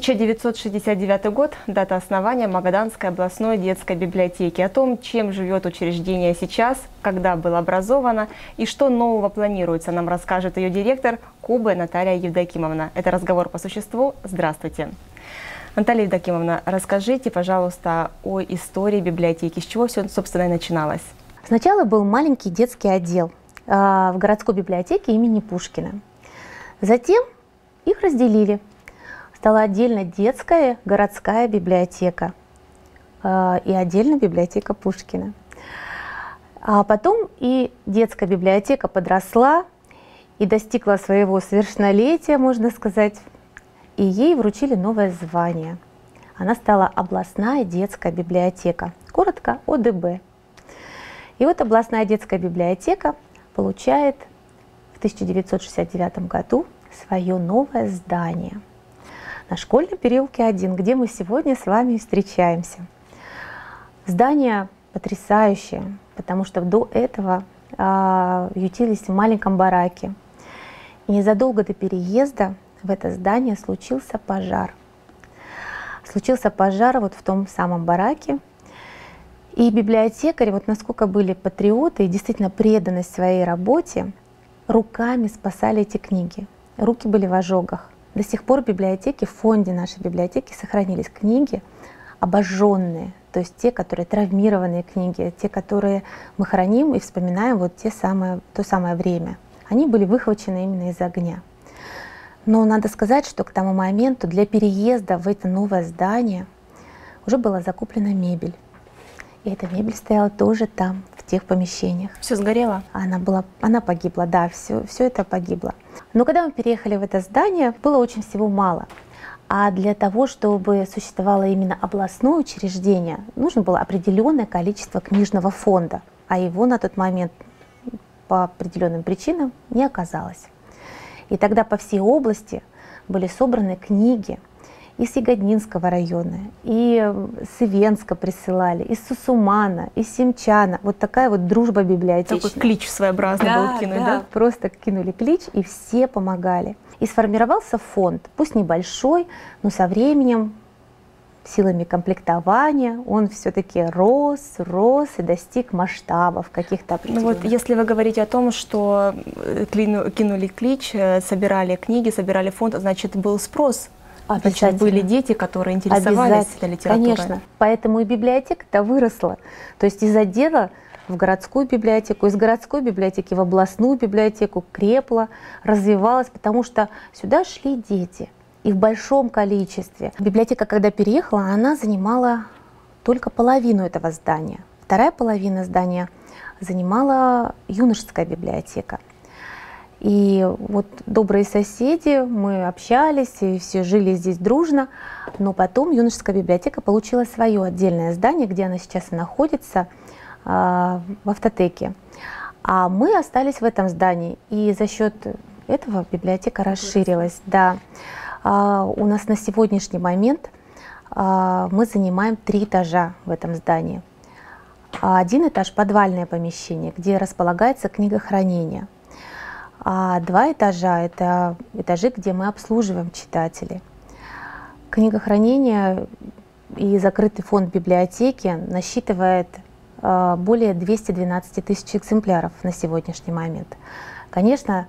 1969 год, дата основания Магаданской областной детской библиотеки. О том, чем живет учреждение сейчас, когда было образовано и что нового планируется, нам расскажет ее директор Кубе Наталья Евдокимовна. Это разговор по существу. Здравствуйте. Наталья Евдокимовна, расскажите, пожалуйста, о истории библиотеки. С чего все, собственно, и начиналось? Сначала был маленький детский отдел в городской библиотеке имени Пушкина. Затем их разделили. Стала отдельно детская городская библиотека и отдельно библиотека Пушкина. А потом и детская библиотека подросла и достигла своего совершеннолетия, можно сказать, и ей вручили новое звание. Она стала областная детская библиотека, коротко ОДБ. И вот областная детская библиотека получает в 1969 году свое новое здание на Школьном переулке 1, где мы сегодня с вами встречаемся. Здание потрясающее, потому что до этого ютились в маленьком бараке. И незадолго до переезда в это здание случился пожар. Случился пожар вот в том самом бараке. И библиотекари, вот насколько были патриоты и действительно преданы своей работе, руками спасали эти книги. Руки были в ожогах. До сих пор в библиотеке, в фонде нашей библиотеки сохранились книги обожженные, то есть те, которые травмированные книги, те, которые мы храним и вспоминаем вот то самое время. Они были выхвачены именно из огня. Но надо сказать, что к тому моменту для переезда в это новое здание уже была закуплена мебель. И эта мебель стояла тоже там, в тех помещениях. Все сгорело? Она погибла, да, все это погибло. Но когда мы переехали в это здание, было очень всего мало. А для того, чтобы существовало именно областное учреждение, нужно было определенное количество книжного фонда. А его на тот момент по определенным причинам не оказалось. И тогда по всей области были собраны книги. Из Ягоднинского района, и с Ивенска присылали, из Сусумана, из Симчана. Вот такая вот дружба библиотечная. Такой клич своеобразный был кинуть, да? Просто кинули клич, и все помогали. И сформировался фонд, пусть небольшой, но со временем, силами комплектования, он все-таки рос и достиг масштабов каких-то определенных. Ну вот, если вы говорите о том, что кинули клич, собирали книги, собирали фонд, значит, был спрос. Значит, были дети, которые интересовались этой литературой. Конечно, поэтому и библиотека-то выросла. То есть из отдела в городскую библиотеку, из городской библиотеки в областную библиотеку крепла, развивалась, потому что сюда шли дети. И в большом количестве. Библиотека, когда переехала, она занимала только половину этого здания. Вторая половина здания занимала юношеская библиотека. И вот добрые соседи, мы общались, и все жили здесь дружно. Но потом юношеская библиотека получила свое отдельное здание, где она сейчас и находится, в автотеке. А мы остались в этом здании, и за счет этого библиотека расширилась. Да. У нас на сегодняшний момент мы занимаем 3 этажа в этом здании. 1 этаж – подвальное помещение, где располагается книгохранение. А 2 этажа – это этажи, где мы обслуживаем читателей. Книгохранение и закрытый фонд библиотеки насчитывает более 212 тысяч экземпляров на сегодняшний момент. Конечно,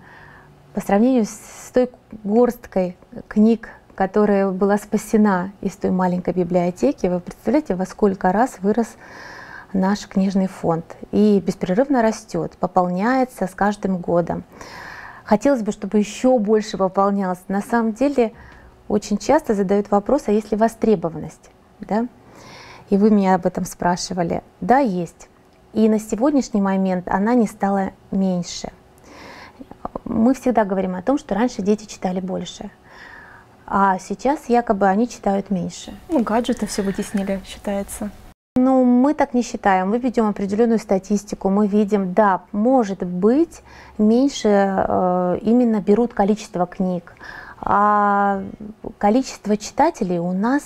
по сравнению с той горсткой книг, которая была спасена из той маленькой библиотеки, вы представляете, во сколько раз вырос наш книжный фонд и беспрерывно растет, пополняется с каждым годом. Хотелось бы, чтобы еще больше пополнялось. На самом деле очень часто задают вопрос, а есть ли востребованность? Да? И вы меня об этом спрашивали. Да, есть. И на сегодняшний момент она не стала меньше. Мы всегда говорим о том, что раньше дети читали больше. А сейчас якобы они читают меньше. Ну, гаджеты все вытеснили, считается. Ну, мы так не считаем, мы ведем определенную статистику, мы видим, да, может быть, меньше именно берут количество книг, а количество читателей у нас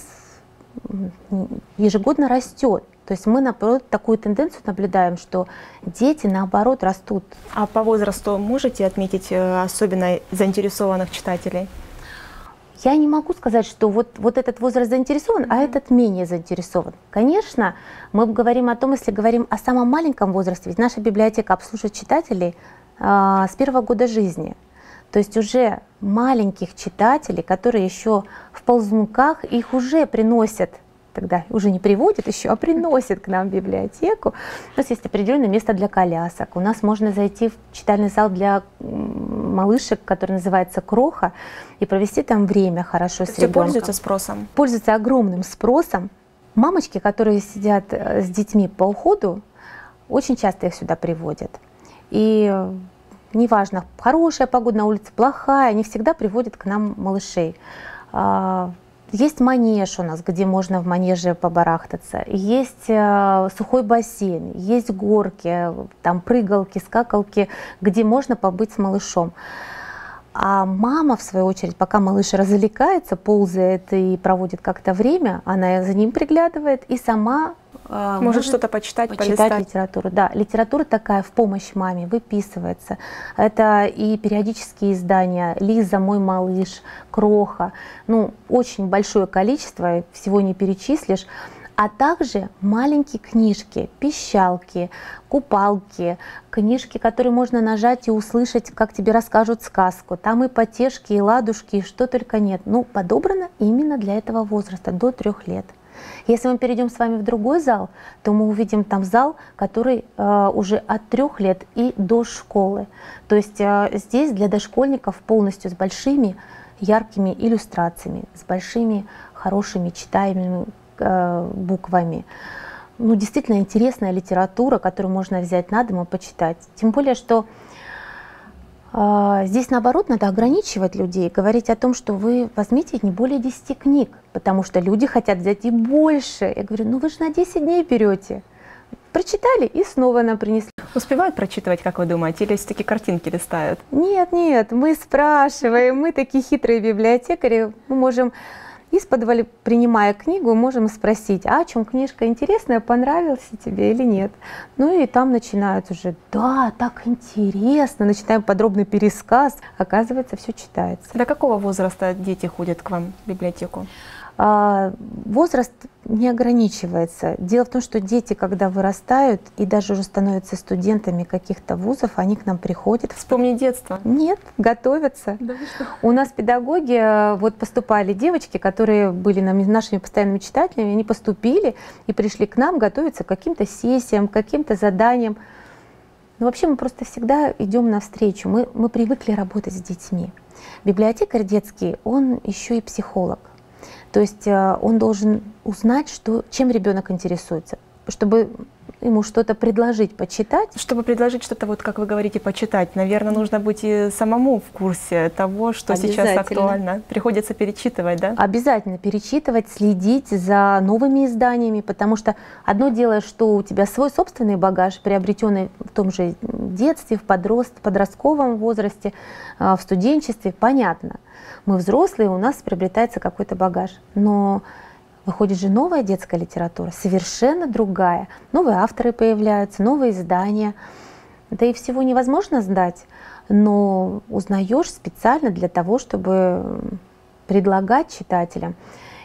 ежегодно растет. То есть мы, наоборот, такую тенденцию наблюдаем, что дети, наоборот, растут. А по возрасту можете отметить особенно заинтересованных читателей? Я не могу сказать, что вот этот возраст заинтересован, а этот менее заинтересован. Конечно, мы говорим о том, если говорим о самом маленьком возрасте, ведь наша библиотека обслуживает читателей с первого года жизни. То есть уже маленьких читателей, которые еще в ползунках, их уже приносят, тогда уже не приводят еще, а приносят к нам в библиотеку. У нас есть определенное место для колясок. У нас можно зайти в читальный зал для малышек, который называется «Кроха», и провести там время хорошо с ребенком. Пользуются спросом? Пользуются огромным спросом. Мамочки, которые сидят с детьми по уходу, очень часто их сюда приводят. И неважно, хорошая погода на улице, плохая, они всегда приводят к нам малышей. Есть манеж у нас, где можно в манеже побарахтаться. Есть сухой бассейн, есть горки, там прыгалки, скакалки, где можно побыть с малышом. А мама, в свою очередь, пока малыш развлекается, ползает и проводит как-то время, она за ним приглядывает и сама может что-то почитать литературу. Да, литература такая в помощь маме выписывается. Это и периодические издания «Лиза, мой малыш», «Кроха». Ну, очень большое количество, всего не перечислишь. А также маленькие книжки, пищалки, купалки, книжки, которые можно нажать и услышать, как тебе расскажут сказку. Там и потешки, и ладушки, и что только нет. Ну, подобрано именно для этого возраста, до 3 лет. Если мы перейдем с вами в другой зал, то мы увидим там зал, который уже от 3 лет и до школы. То есть здесь для дошкольников полностью с большими яркими иллюстрациями, с большими хорошими читаемыми буквами. Ну, действительно интересная литература, которую можно взять на дом и почитать. Тем более, что здесь, наоборот, надо ограничивать людей, говорить о том, что вы возьмите не более 10 книг, потому что люди хотят взять и больше. Я говорю, ну вы же на 10 дней берете. Прочитали и снова нам принесли. Успевают прочитывать, как вы думаете, или все-таки картинки листают? Нет, нет, мы спрашиваем, мы такие хитрые библиотекари, мы можем... Исподволь, принимая книгу, можем спросить, а о чем книжка, интересная, понравилась тебе или нет. Ну и там начинают уже, да, так интересно, начинаем подробный пересказ, оказывается, все читается. До какого возраста дети ходят к вам в библиотеку? Возраст не ограничивается. Дело в том, что дети, когда вырастают и даже уже становятся студентами каких-то вузов, они к нам приходят. Вспомни детство. Нет, готовятся. Да, у нас педагоги, вот поступали девочки, которые были нашими постоянными читателями, они поступили и пришли к нам готовиться к каким-то сессиям, к каким-то заданиям. Но вообще мы просто всегда идем навстречу. Мы привыкли работать с детьми. Библиотекарь детский, он еще и психолог. То есть он должен узнать, чем ребенок интересуется, чтобы ему что-то предложить, почитать. Чтобы предложить что-то, вот как вы говорите, почитать, наверное, нужно быть и самому в курсе того, что сейчас актуально. Приходится перечитывать, да? Обязательно перечитывать, следить за новыми изданиями, потому что одно дело, что у тебя свой собственный багаж, приобретенный в том же детстве, в подростковом возрасте, в студенчестве, понятно. Мы взрослые, у нас приобретается какой-то багаж. Но выходит же новая детская литература, совершенно другая. Новые авторы появляются, новые издания. Да и всего невозможно знать, но узнаешь специально для того, чтобы предлагать читателям.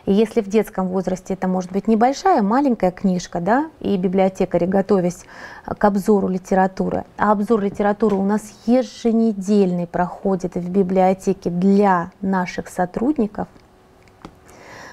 И если в детском возрасте это может быть небольшая, маленькая книжка, да, и библиотекари, готовясь к обзору литературы, а обзор литературы у нас еженедельный проходит в библиотеке для наших сотрудников,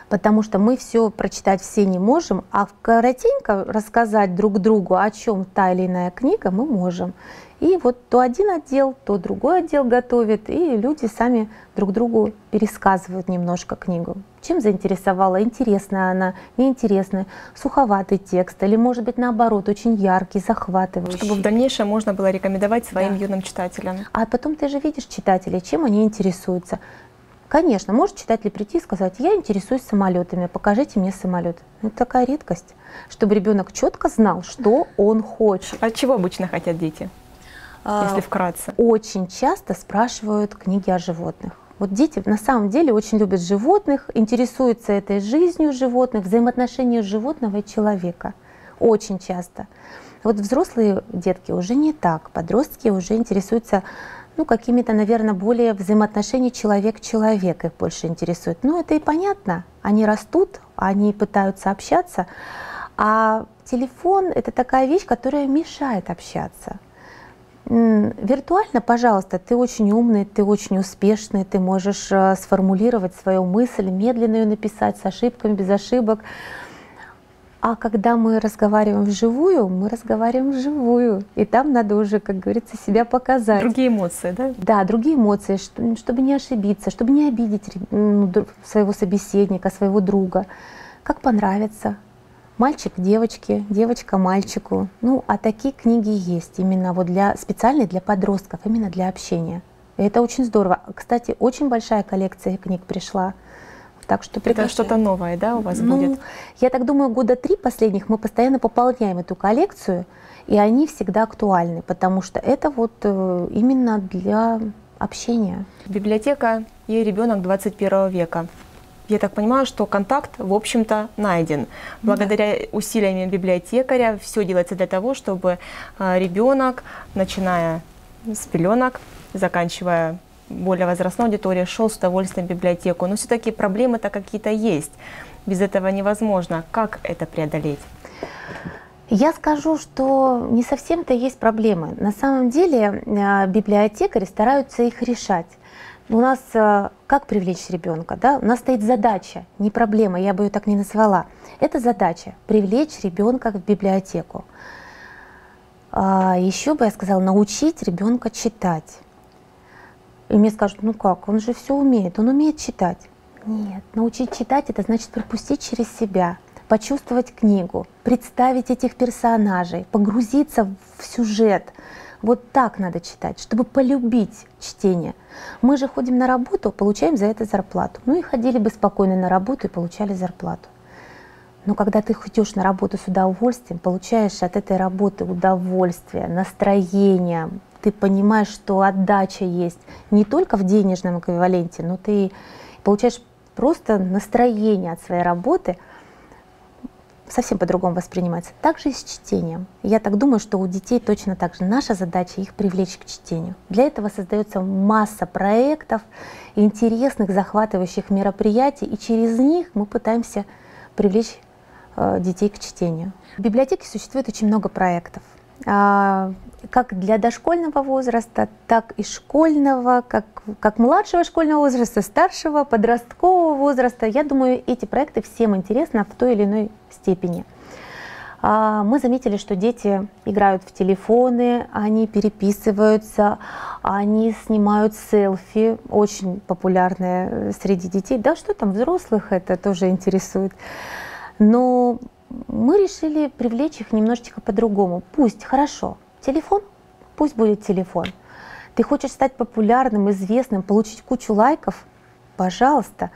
потому что мы все прочитать все не можем, а коротенько рассказать друг другу, о чем та или иная книга, мы можем. И вот то один отдел, то другой отдел готовит, и люди сами друг другу пересказывают немножко книгу. Чем заинтересовала, интересная она, неинтересная, суховатый текст, или, может быть, наоборот, очень яркий, захватывающий. Чтобы в дальнейшем можно было рекомендовать своим, да, юным читателям. А потом ты же видишь читателей, чем они интересуются. Конечно, может читатель прийти и сказать, я интересуюсь самолетами, покажите мне самолет. Это такая редкость, чтобы ребенок четко знал, что он хочет. А чего обычно хотят дети? Если вкратце. Очень часто спрашивают книги о животных. Вот дети на самом деле очень любят животных, интересуются этой жизнью животных, взаимоотношениями животного и человека. Очень часто. Вот взрослые детки уже не так, подростки уже интересуются ну, какими-то, наверное, более взаимоотношений человек-человек их больше интересует. Ну, это и понятно, они растут, они пытаются общаться, а телефон – это такая вещь, которая мешает общаться. Виртуально, пожалуйста, ты очень умный, ты очень успешный, ты можешь сформулировать свою мысль, медленно ее написать, с ошибками, без ошибок. А когда мы разговариваем вживую, мы разговариваем вживую. И там надо уже, как говорится, себя показать. Другие эмоции, да? Да, другие эмоции, чтобы не ошибиться, чтобы не обидеть своего собеседника, своего друга. Как понравится. Мальчик девочке, девочка мальчику. Ну, а такие книги есть, именно вот специальные для подростков, именно для общения. И это очень здорово. Кстати, очень большая коллекция книг пришла. Так что это что-то новое, да, у вас будет? Я так думаю, года 3 последних мы постоянно пополняем эту коллекцию, и они всегда актуальны, потому что это вот именно для общения. Библиотека и ребенок 21 века. Я так понимаю, что контакт, в общем-то, найден. Благодаря усилиям библиотекаря все делается для того, чтобы ребенок, начиная с пеленок, заканчивая более возрастной аудитории, шел с удовольствием в библиотеку. Но все-таки проблемы-то какие-то есть. Без этого невозможно. Как это преодолеть? Я скажу, что не совсем-то есть проблемы. На самом деле библиотекари стараются их решать. У нас как привлечь ребенка? Да? У нас стоит задача, не проблема, я бы ее так не назвала. Это задача – привлечь ребенка в библиотеку. Еще бы я сказала, научить ребенка читать. И мне скажут, ну как, он же все умеет, он умеет читать. Нет, научить читать – это значит пропустить через себя, почувствовать книгу, представить этих персонажей, погрузиться в сюжет. Вот так надо читать, чтобы полюбить чтение. Мы же ходим на работу, получаем за это зарплату. Ну и ходили бы спокойно на работу и получали зарплату. Но когда ты идешь на работу с удовольствием, получаешь от этой работы удовольствие, настроение, ты понимаешь, что отдача есть не только в денежном эквиваленте, но ты получаешь просто настроение от своей работы, совсем по-другому воспринимается. Так же и с чтением. Я так думаю, что у детей точно так же. Наша задача их привлечь к чтению. Для этого создается масса проектов, интересных, захватывающих мероприятий, и через них мы пытаемся привлечь детей к чтению. В библиотеке существует очень много проектов. Как для дошкольного возраста, так и школьного, как младшего школьного возраста, старшего, подросткового возраста. Я думаю, эти проекты всем интересны в той или иной степени. Мы заметили, что дети играют в телефоны, они переписываются, они снимают селфи, очень популярные среди детей. Да что там, взрослых это тоже интересует. Но мы решили привлечь их немножечко по-другому. Пусть, хорошо. Телефон? Пусть будет телефон. Ты хочешь стать популярным, известным, получить кучу лайков? Пожалуйста,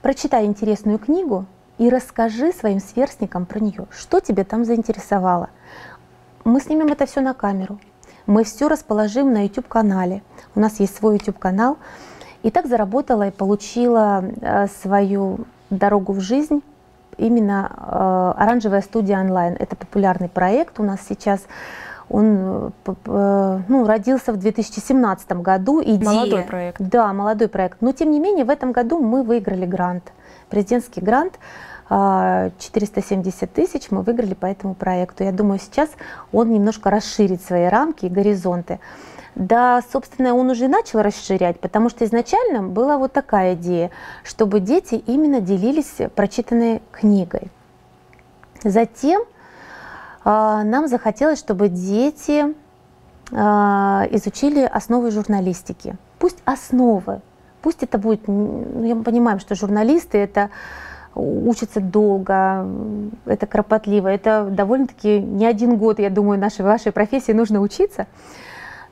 прочитай интересную книгу и расскажи своим сверстникам про нее. Что тебя там заинтересовало? Мы снимем это все на камеру. Мы все расположим на YouTube-канале. У нас есть свой YouTube-канал. И так заработала и получила свою дорогу в жизнь именно «Оранжевая студия онлайн». Это популярный проект у нас сейчас. Он родился в 2017 году. Идея. Молодой проект. Да, молодой проект. Но, тем не менее, в этом году мы выиграли грант. Президентский грант 470 тысяч мы выиграли по этому проекту. Я думаю, сейчас он немножко расширит свои рамки и горизонты. Да, собственно, он уже начал расширять, потому что изначально была вот такая идея, чтобы дети именно делились прочитанной книгой. Затем нам захотелось, чтобы дети изучили основы журналистики. Пусть основы, пусть это будет, мы понимаем, что журналисты это учатся долго, это кропотливо, это довольно-таки не один год, я думаю, вашей профессии нужно учиться.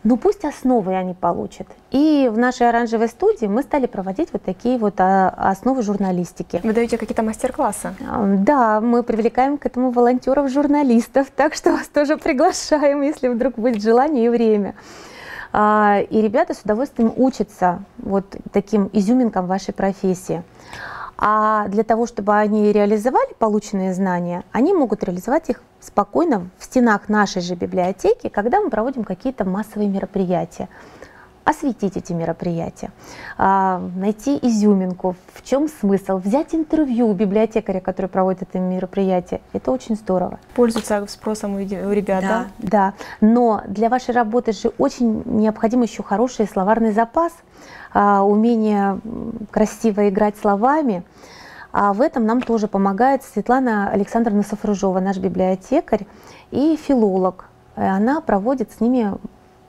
Но пусть основы они получат. И в нашей оранжевой студии мы стали проводить вот такие вот основы журналистики. Вы даете какие-то мастер-классы? Да, мы привлекаем к этому волонтеров-журналистов, так что вас тоже приглашаем, если вдруг будет желание и время. И ребята с удовольствием учатся вот таким изюминкам вашей профессии. А для того, чтобы они реализовали полученные знания, они могут реализовать их спокойно в стенах нашей же библиотеки, когда мы проводим какие-то массовые мероприятия. осветить эти мероприятия, найти изюминку, в чем смысл, взять интервью у библиотекаря, который проводит это мероприятие. Это очень здорово. Пользуются спросом у ребят, да? Да, но для вашей работы же очень необходим еще хороший словарный запас, умение красиво играть словами. А в этом нам тоже помогает Светлана Александровна Сафружова, наш библиотекарь и филолог. Она проводит с ними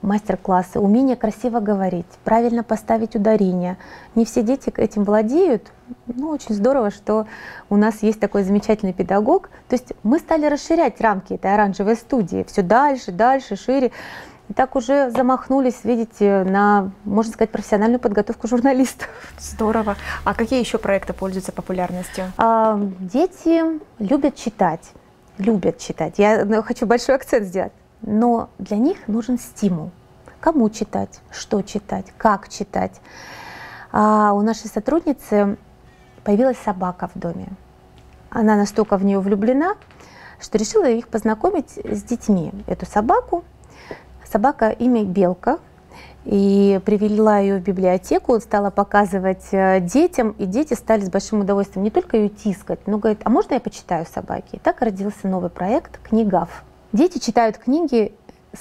мастер-классы, умение красиво говорить, правильно поставить ударение. Не все дети этим владеют, но очень здорово, что у нас есть такой замечательный педагог. То есть мы стали расширять рамки этой оранжевой студии, все дальше, дальше, шире. И так уже замахнулись, видите, на, можно сказать, профессиональную подготовку журналистов. Здорово. А какие еще проекты пользуются популярностью? Дети любят читать, Я хочу большой акцент сделать. Но для них нужен стимул. Кому читать, что читать, как читать. У нашей сотрудницы появилась собака в доме. Она настолько в нее влюблена, что решила их познакомить с детьми. Эту собаку. Собака имя Белка. И привела ее в библиотеку, стала показывать детям, и дети стали с большим удовольствием не только ее тискать, но говорит, а можно я почитаю собаки? И так родился новый проект «Книгав». Дети читают книги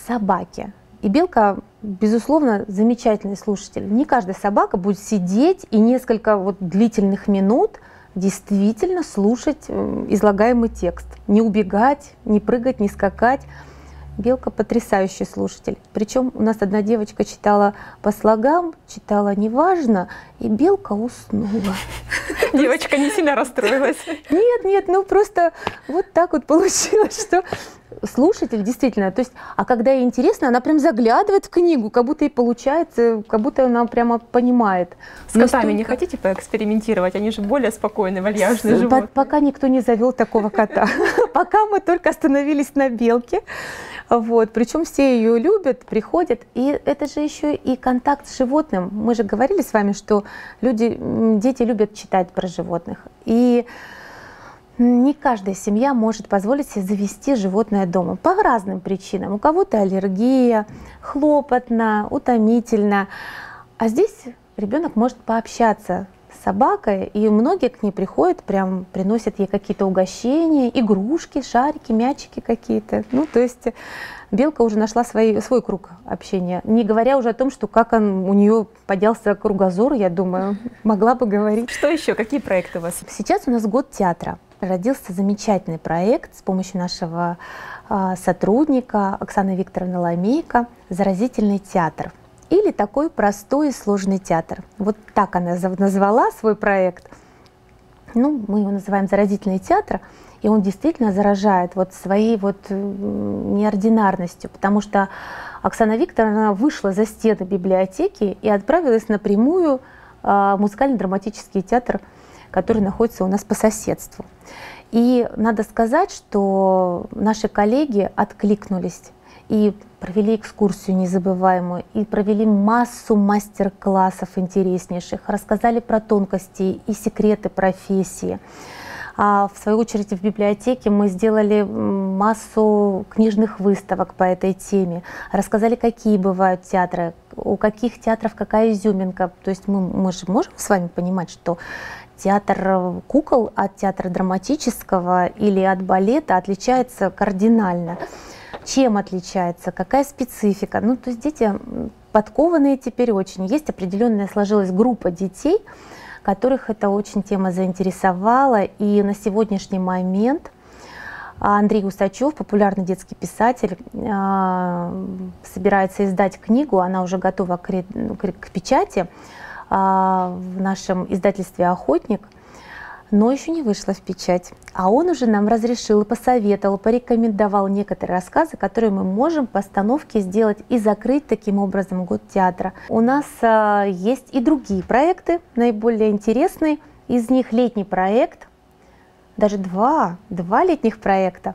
собаки. И Белка, безусловно, замечательный слушатель. Не каждая собака будет сидеть и несколько длительных минут действительно слушать излагаемый текст. Не убегать, не прыгать, не скакать. Белка потрясающий слушатель. Причем у нас одна девочка читала по слогам, читала неважно, и Белка уснула. Девочка не сильно расстроилась. Нет, нет, ну просто вот так вот получилось, что слушатель действительно, то есть, а когда ей интересно, она прям заглядывает в книгу, как будто и получается, как будто она прямо понимает. С котами не хотите поэкспериментировать? Они же более спокойные, вальяжные животные. Пока никто не завел такого кота. Пока мы только остановились на Белке. Вот. Причем все ее любят, приходят. И это же еще и контакт с животным. Мы же говорили с вами, что дети любят читать про животных. И не каждая семья может позволить себе завести животное дома по разным причинам. У кого-то аллергия, хлопотно, утомительно. А здесь ребенок может пообщаться с собакой, и многие к ней приходят, прям приносят ей какие-то угощения, игрушки, шарики, мячики какие-то. Ну, то есть Белка уже нашла свой круг общения, не говоря уже о том, что как у нее поднялся кругозор, я думаю, могла бы говорить. Что еще? Какие проекты у вас? Сейчас у нас год театра. Родился замечательный проект с помощью нашего сотрудника Оксаны Викторовны Ломейко «Заразительный театр». Или такой простой и сложный театр. Вот так она назвала свой проект. Ну, мы его называем «Заразительный театр». И он действительно заражает своей неординарностью. Потому что Оксана Викторовна вышла за стены библиотеки и отправилась напрямую в музыкально-драматический театр, который находится у нас по соседству. И надо сказать, что наши коллеги откликнулись и провели экскурсию незабываемую, и провели массу мастер-классов интереснейших, рассказали про тонкости и секреты профессии. А в свою очередь в библиотеке мы сделали массу книжных выставок по этой теме, рассказали, какие бывают театры, у каких театров какая изюминка. То есть мы же можем с вами понимать, что театр кукол от театра драматического или от балета отличается кардинально. Чем отличается, какая специфика. Ну, то есть дети подкованные теперь очень. Есть определенная сложилась группа детей, которых эта очень тема заинтересовала. И на сегодняшний момент Андрей Усачев, популярный детский писатель, собирается издать книгу, она уже готова к печати в нашем издательстве «Охотник», но еще не вышла в печать. А он уже нам разрешил, посоветовал, порекомендовал некоторые рассказы, которые мы можем по постановке сделать и закрыть таким образом год театра. У нас есть и другие проекты, наиболее интересные. Из них летний проект, даже два летних проекта.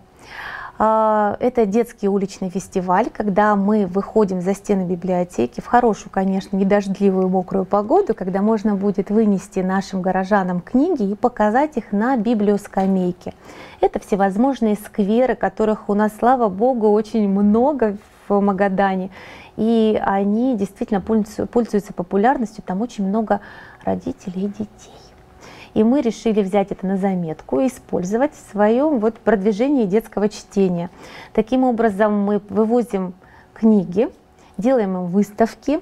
Это детский уличный фестиваль, когда мы выходим за стены библиотеки в хорошую, конечно, недождливую, мокрую погоду, когда можно будет вынести нашим горожанам книги и показать их на библиоскамейке. Это всевозможные скверы, которых у нас, слава богу, очень много в Магадане. и они действительно пользуются популярностью, там очень много родителей и детей. И мы решили взять это на заметку и использовать в своем вот продвижении детского чтения. Таким образом мы вывозим книги, делаем им выставки,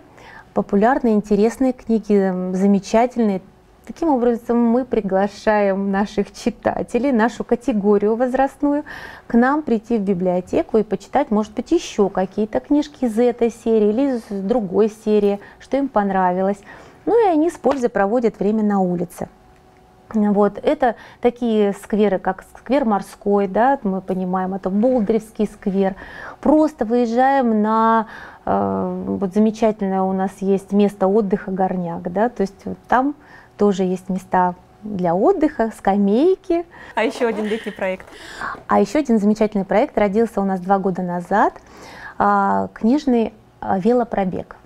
популярные, интересные книги, замечательные. Таким образом мы приглашаем наших читателей, нашу категорию возрастную, к нам прийти в библиотеку и почитать, может быть, еще какие-то книжки из этой серии или из другой серии, что им понравилось. Ну и они с пользой проводят время на улице. Вот. Это такие скверы, как сквер Морской, да, мы понимаем, это Болдыревский сквер. Просто выезжаем на, вот замечательное у нас есть место отдыха Горняк, да, то есть вот там тоже есть места для отдыха, скамейки. А еще один летний проект. А еще один замечательный проект родился у нас 2 года назад. Книжный велопробег.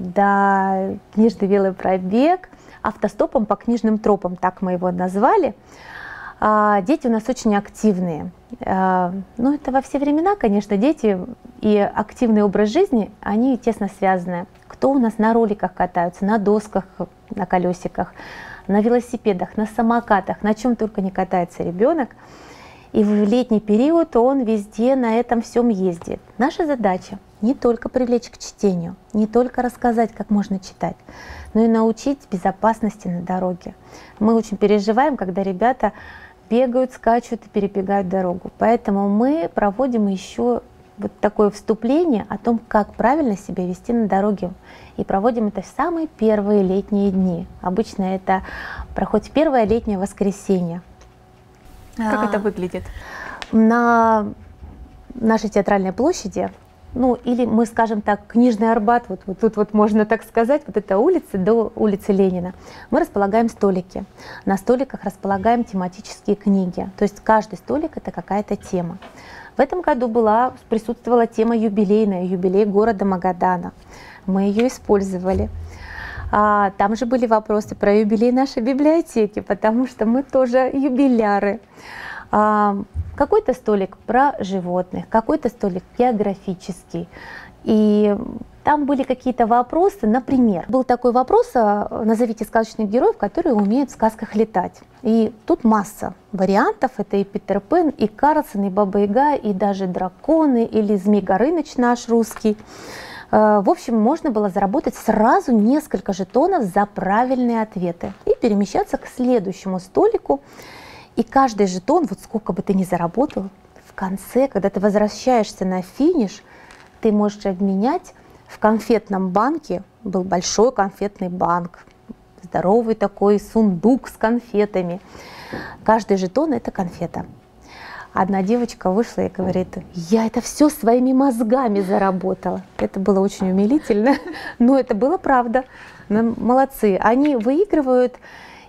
Да, книжный велопробег автостопом по книжным тропам, так мы его назвали. Дети у нас очень активные. Ну, это во все времена, конечно, дети и активный образ жизни, они тесно связаны. Кто у нас на роликах катаются, на досках, на колесиках, на велосипедах, на самокатах, на чем только не катается ребенок. И в летний период он везде на этом всем ездит. Наша задача не только привлечь к чтению, не только рассказать, как можно читать, но и научить безопасности на дороге. Мы очень переживаем, когда ребята бегают, скачут и перебегают дорогу. Поэтому мы проводим еще вот такое вступление о том, как правильно себя вести на дороге. И проводим это в самые первые летние дни. Обычно это проходит первое летнее воскресенье. Как это выглядит? На нашей театральной площади, ну или мы скажем так, Книжный Арбат, вот тут вот можно так сказать, вот эта улица до улицы Ленина, мы располагаем столики. На столиках располагаем тематические книги, то есть каждый столик это какая-то тема. В этом году присутствовала тема юбилейная, юбилей города Магадана. Мы ее использовали. Там же были вопросы про юбилей нашей библиотеки, потому что мы тоже юбиляры. Какой-то столик про животных, какой-то столик географический. И там были какие-то вопросы, например, был такой вопрос: назовите сказочных героев, которые умеют в сказках летать. И тут масса вариантов, это и Питер Пен, и Карлсон, и Баба-Яга, и даже драконы, или Змей Горыныч наш русский. В общем, можно было заработать сразу несколько жетонов за правильные ответы и перемещаться к следующему столику. И каждый жетон, вот сколько бы ты ни заработал, в конце, когда ты возвращаешься на финиш, ты можешь обменять в конфетном банке, был большой конфетный банк, здоровый такой сундук с конфетами. Каждый жетон – это конфета. Одна девочка вышла и говорит: я это все своими мозгами заработала. Это было очень умилительно, но это было правда. Молодцы. Они выигрывают,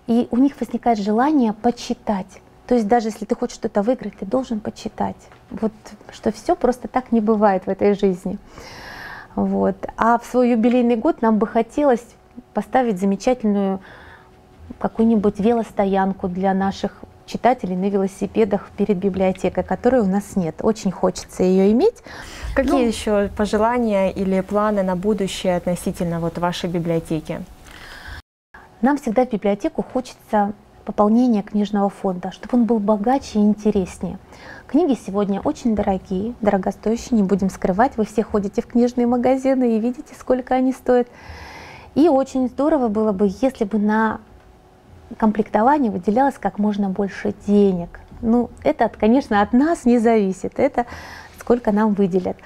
и у них возникает желание почитать. То есть даже если ты хочешь что-то выиграть, ты должен почитать. Вот что все просто так не бывает в этой жизни. Вот. А в свой юбилейный год нам бы хотелось поставить замечательную какую-нибудь велостоянку для наших читателей на велосипедах перед библиотекой, которой у нас нет. Очень хочется ее иметь. Какие еще пожелания или планы на будущее относительно вот вашей библиотеки? Нам всегда в библиотеку хочется пополнения книжного фонда, чтобы он был богаче и интереснее. Книги сегодня очень дорогие, дорогостоящие, не будем скрывать. Вы все ходите в книжные магазины и видите, сколько они стоят. И очень здорово было бы, если бы на комплектование выделялось как можно больше денег. Ну, это, конечно, от нас не зависит, это сколько нам выделят.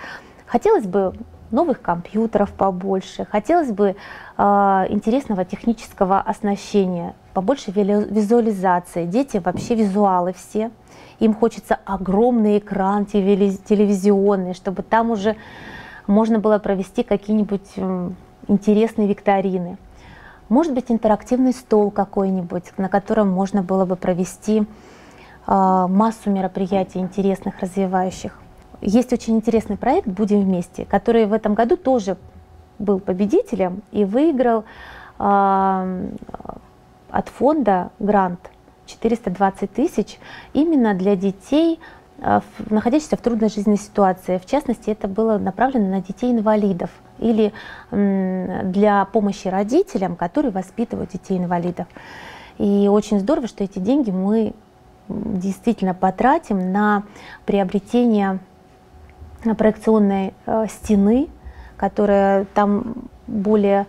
Хотелось бы новых компьютеров побольше, хотелось бы интересного технического оснащения, побольше визуализации. Дети вообще визуалы все, им хочется огромный экран телевизионный, чтобы там уже можно было провести какие-нибудь интересные викторины. Может быть, интерактивный стол какой-нибудь, на котором можно было бы провести массу мероприятий интересных, развивающих. Есть очень интересный проект «Будем вместе», который в этом году тоже был победителем и выиграл от фонда грант 420 тысяч именно для детей находящихся в трудной жизненной ситуации. В частности, это было направлено на детей-инвалидов или для помощи родителям, которые воспитывают детей-инвалидов. И очень здорово, что эти деньги мы действительно потратим на приобретение проекционной стены, которая там более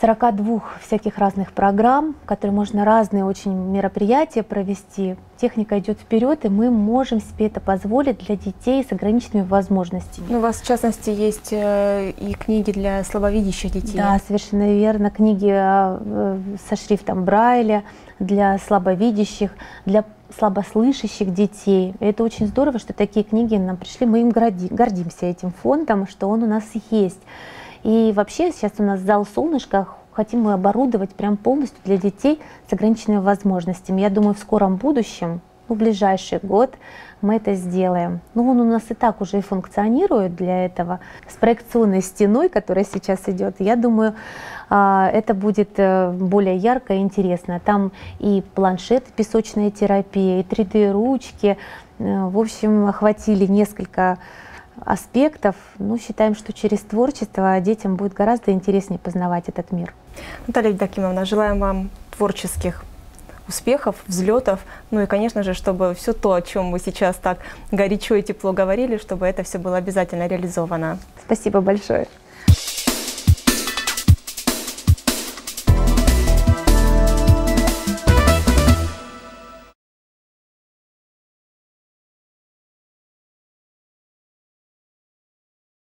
42 всяких разных программ, которые можно разные очень мероприятия провести. Техника идет вперед, и мы можем себе это позволить для детей с ограниченными возможностями. Ну, у вас, в частности, есть и книги для слабовидящих детей. Да, совершенно верно. Книги со шрифтом Брайля для слабовидящих, для слабослышащих детей. И это очень здорово, что такие книги нам пришли. Мы им гордимся, этим фондом, что он у нас есть. И вообще сейчас у нас зал «Солнышко» хотим мы оборудовать прям полностью для детей с ограниченными возможностями. Я думаю, в скором будущем, в ближайший год, мы это сделаем. Но он у нас и так уже и функционирует для этого. С проекционной стеной, которая сейчас идет, я думаю, это будет более ярко и интересно. Там и планшет, песочная терапия, и 3D-ручки. В общем, охватили несколько аспектов. Ну, считаем, что через творчество детям будет гораздо интереснее познавать этот мир. Наталья Евдокимовна, желаем вам творческих успехов, взлетов, ну и, конечно же, чтобы все то, о чем вы сейчас так горячо и тепло говорили, чтобы это все было обязательно реализовано. Спасибо большое.